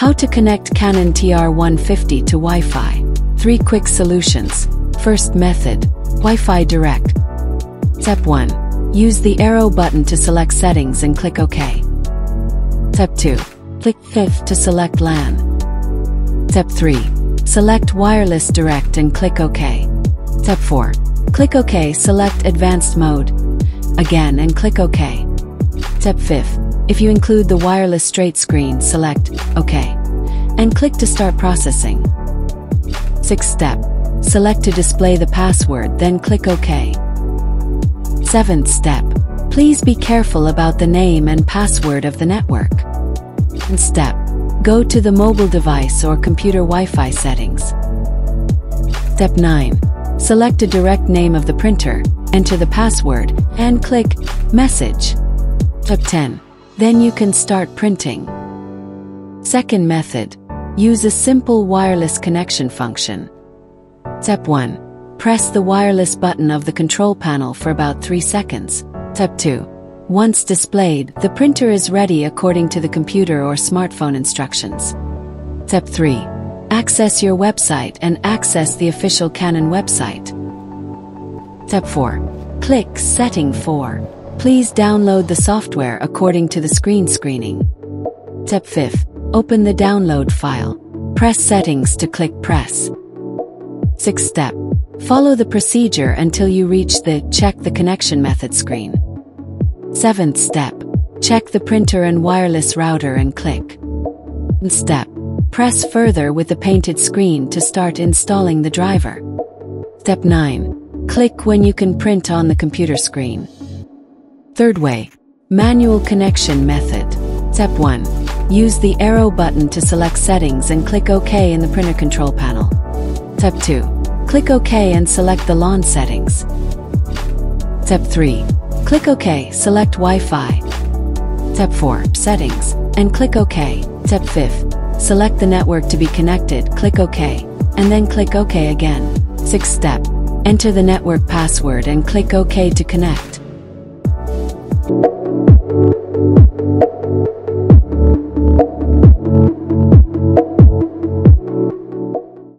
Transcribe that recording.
How to connect Canon TR150 to Wi-Fi. 3 quick solutions. First method, Wi-Fi direct. Step 1. Use the arrow button to select settings and click OK. Step 2. Click Fifth to select LAN. Step 3. Select wireless direct and click OK. Step 4. Click OK, select advanced mode. Again and click OK. Step 5. If you include the wireless straight screen, select OK and click to start processing. 6th step, select to display the password, then click OK. 7th step, please be careful about the name and password of the network. 8th step, go to the mobile device or computer Wi-Fi settings. Step 9, select a direct name of the printer, enter the password, and click Message. Step 10. Then you can start printing. Second method, use a simple wireless connection function. Step 1. Press the wireless button of the control panel for about 3 seconds. Step 2. Once displayed, the printer is ready according to the computer or smartphone instructions. Step 3. Access your website and access the official Canon website. Step 4. Click Setting 4. Please download the software according to the screen screening. Step 5. Open the download file. Press Settings to click Press. 6th step. Follow the procedure until you reach the Check the Connection Method screen. 7th step. Check the printer and wireless router and click. 8th step. Press Further with the painted screen to start installing the driver. Step 9. Click when you can print on the computer screen. Third way, manual connection method. Step 1. Use the arrow button to select settings and click OK in the printer control panel. Step 2. Click OK and select the LAN settings. Step 3. Click OK, select Wi-Fi. Step 4. Settings, and click OK. Step 5. Select the network to be connected, click OK, and then click OK again. 6th step. Enter the network password and click OK to connect.